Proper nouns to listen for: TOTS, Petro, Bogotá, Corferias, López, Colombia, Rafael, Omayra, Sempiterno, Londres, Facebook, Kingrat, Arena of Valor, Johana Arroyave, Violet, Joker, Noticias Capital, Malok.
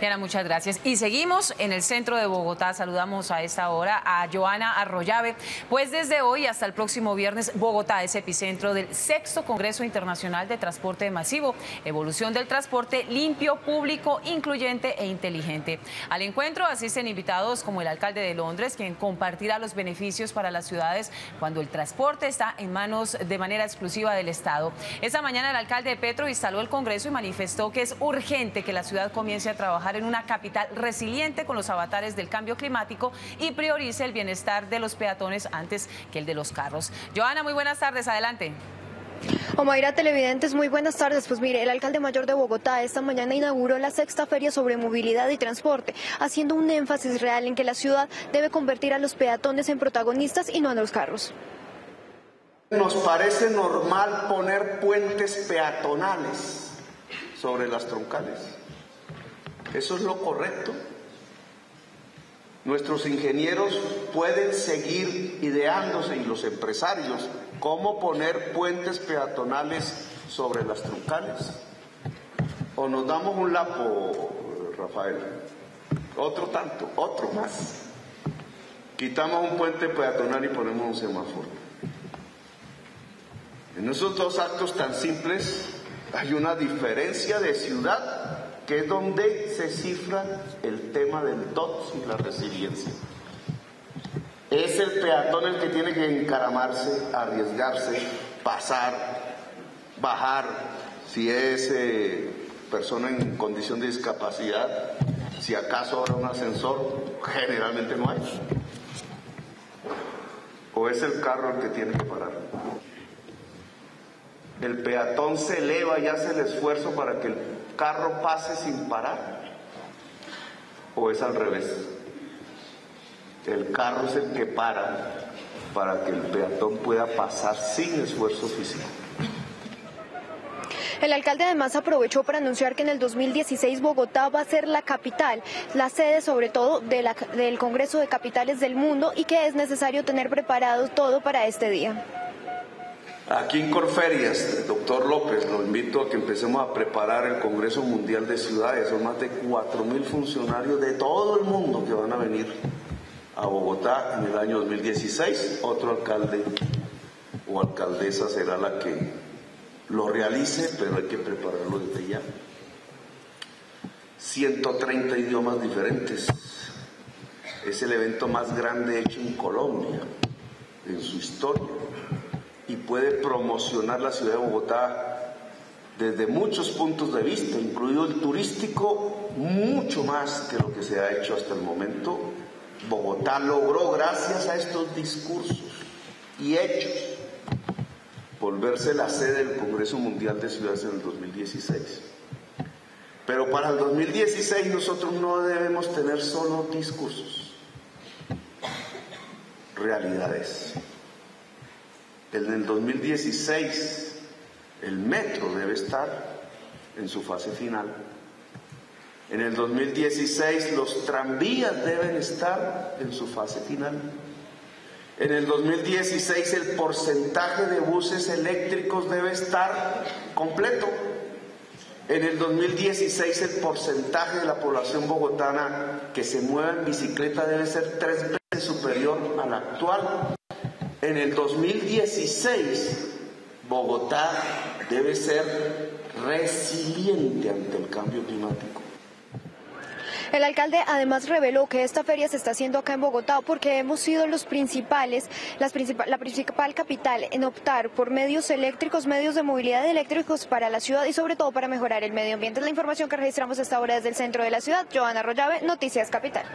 Diana, muchas gracias. Y seguimos en el centro de Bogotá. Saludamos a esta hora a Johana Arroyave. Pues desde hoy hasta el próximo viernes, Bogotá es epicentro del 6º Congreso Internacional de Transporte Masivo, evolución del transporte limpio, público, incluyente e inteligente. Al encuentro asisten invitados como el alcalde de Londres, quien compartirá los beneficios para las ciudades cuando el transporte está en manos de manera exclusiva del Estado. Esta mañana el alcalde Petro instaló el Congreso y manifestó que es urgente que la ciudad comience a trabajar en una capital resiliente con los avatares del cambio climático y priorice el bienestar de los peatones antes que el de los carros. Johana, muy buenas tardes, adelante. Omayra, televidentes, muy buenas tardes. Pues mire, el alcalde mayor de Bogotá esta mañana inauguró la 6ª Feria sobre Movilidad y Transporte, haciendo un énfasis real en que la ciudad debe convertir a los peatones en protagonistas y no a los carros. Nos parece normal poner puentes peatonales sobre las troncales. Eso es lo correcto. Nuestros ingenieros pueden seguir ideándose, y los empresarios, cómo poner puentes peatonales sobre las troncales. O nos damos un lapo, Rafael, otro tanto, otro más. Quitamos un puente peatonal y ponemos un semáforo. En esos dos actos tan simples hay una diferencia de ciudad, que es donde se cifra el tema del TOTS y la resiliencia. Es el peatón el que tiene que encaramarse, arriesgarse, pasar, bajar, si es persona en condición de discapacidad, si acaso habrá un ascensor, generalmente no hay. O es el carro el que tiene que parar. El peatón se eleva y hace el esfuerzo para que el carro pase sin parar, o es al revés, el carro es el que para que el peatón pueda pasar sin esfuerzo físico. El alcalde además aprovechó para anunciar que en el 2016 Bogotá va a ser la capital, la sede sobre todo del Congreso de Capitales del Mundo, y que es necesario tener preparado todo para este día. Aquí en Corferias, doctor López, lo invito a que empecemos a preparar el Congreso Mundial de Ciudades. Son más de 4.000 funcionarios de todo el mundo que van a venir a Bogotá en el año 2016. Otro alcalde o alcaldesa será la que lo realice, pero hay que prepararlo desde ya. 130 idiomas diferentes. Es el evento más grande hecho en Colombia, en su historia. Y puede promocionar la ciudad de Bogotá desde muchos puntos de vista, incluido el turístico, mucho más que lo que se ha hecho hasta el momento. Bogotá logró, gracias a estos discursos y hechos, volverse la sede del Congreso Mundial de Ciudades en el 2016. Pero para el 2016 nosotros no debemos tener solo discursos, realidades. En el 2016 el metro debe estar en su fase final. En el 2016 los tranvías deben estar en su fase final. En el 2016 el porcentaje de buses eléctricos debe estar completo. En el 2016 el porcentaje de la población bogotana que se mueva en bicicleta debe ser 3 veces superior al actual. En el 2016, Bogotá debe ser resiliente ante el cambio climático. El alcalde además reveló que esta feria se está haciendo acá en Bogotá porque hemos sido la principal capital en optar por medios eléctricos, medios de movilidad eléctricos para la ciudad y sobre todo para mejorar el medio ambiente. Es la información que registramos hasta ahora desde el centro de la ciudad. Johana Arroyave, Noticias Capital.